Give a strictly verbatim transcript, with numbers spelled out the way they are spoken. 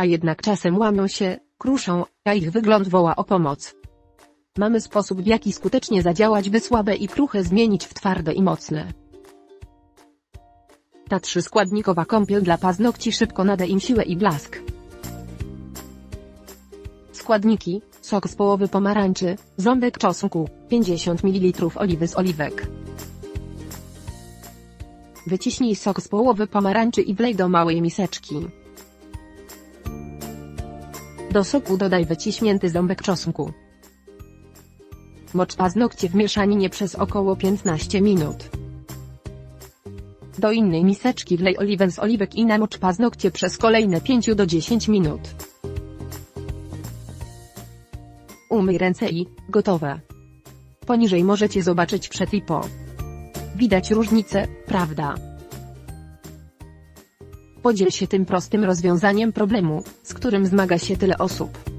a jednak czasem łamią się, kruszą, a ich wygląd woła o pomoc. Mamy sposób, w jaki skutecznie zadziałać, by słabe i kruche zmienić w twarde i mocne. Ta trzyskładnikowa kąpiel dla paznokci szybko nada im siłę i blask. Składniki: sok z połowy pomarańczy, ząbek czosnku, pięćdziesiąt mililitrów oliwy z oliwek. Wyciśnij sok z połowy pomarańczy i wlej do małej miseczki. Do soku dodaj wyciśnięty ząbek czosnku. Mocz paznokcie w mieszaninie przez około piętnaście minut. Do innej miseczki wlej oliwę z oliwek i namocz paznokcie przez kolejne pięć do dziesięciu minut. Umyj ręce i gotowe. Poniżej możecie zobaczyć przed i po. Widać różnicę, prawda? Podziel się tym prostym rozwiązaniem problemu, z którym zmaga się tyle osób.